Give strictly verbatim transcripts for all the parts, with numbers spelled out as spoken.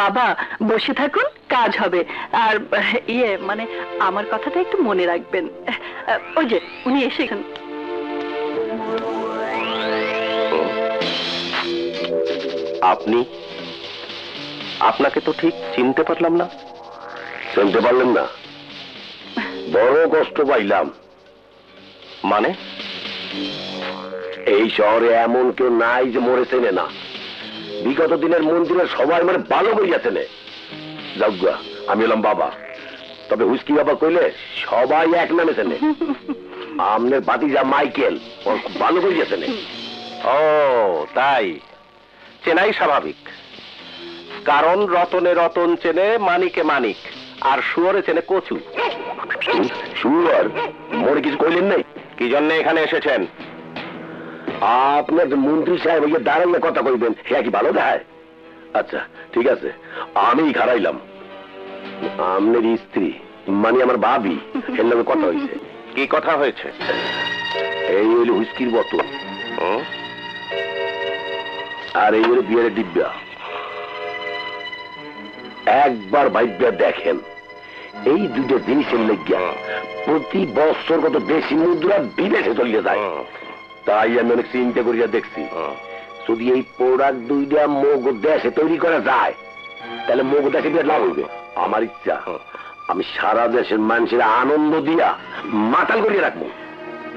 বাবা, বসে থাকুন, কাজ হবে। আর ইয়ে মানে আমার কথাটা একটু মনে রাখবেন। ওই যে উনি এসে এখান। আপনি? আপনাকে তো ঠিক চিনতে পারলাম না। চিনতে পারলেন না? বড় কষ্ট পাইলাম। মানে? এই শহরে এমন কেউ নাই যে মরে চেনে না। বিগত দিনের মন্দিরে সবাই মানে ভালো বইয়া চেনে। যাগুয়া, আমি হলাম বাবা। তবে হুস্কি বাবা কইলে সবাই এক নামে চেনে। আমনের বাতিজা মাইকেল, ওর খুব ভালো বইয়া চেনে। ও তাই, চেনাই স্বাভাবিক। কারণ রতনে রতন চেনে, মানিকে মানিক, আর শুয়োরে চেনে কচু। শুয়োর? মোর কিছু কইলেন নাই? কি জন্য এখানে এসেছেন? আপনার মন্ত্রী সাহেব ওই দাঁড়াইলে কথা কইবেন, হ্যাঁ কি ভালো দেয়? আচ্ছা ঠিক আছে, আমি খারাইলাম। আপনার স্ত্রী মানে আমার ভাবি, এর লগে কথা হয়েছে। কি কথা হয়েছে? এই হইল হুইস্কির বোতল, আর এই হইল বিয়ারের ডিব্বা। একবার ভাইব্যা দেখেন, এই দুটো জিনিসের লেগিয়া প্রতি বছর কত বেশি মুদ্রা বিদেশে চলিয়ে যায়। তাই আমি অনেক চিন্তা করিয়া দেখছি, যদি এই প্রোডাক্ট দুইটা মগ দেশে তৈরি করা যায় তাহলে মগ দেশে বিরাট লাভ হবে। আমার ইচ্ছা, আমি সারা দেশের মানুষের আনন্দ দিয়া মাতাল করিয়ে রাখবো।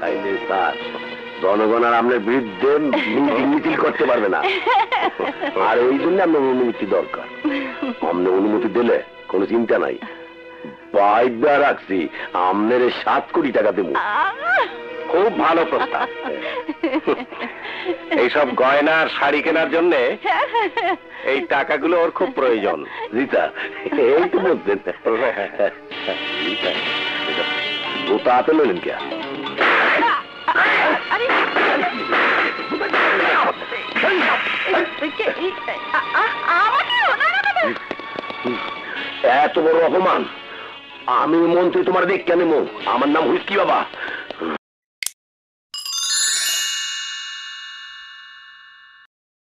তাইলে স্যার, জনগণ আর আপনার বিরুদ্ধে মিছিল করতে পারবে না। আর ওই জন্য আপনার অনুমতি দরকার। আপনি অনুমতি দিলে কোনো চিন্তা নাই, বাইবা রাখছি আপনার সাত কোটি টাকা দেবো। খুব ভালো প্রস্তাব। এইসব গয়না আর শাড়ি কেনার জন্য এই টাকাগুলো ওর খুব প্রয়োজন। জিতা, এই তো বলছেন। জুতা হাতে লইলেন কে? এত বড় অপমান! আমি মন্ত্রী তোমার দেখ কেন? আমার নাম হুইস্কি বাবা।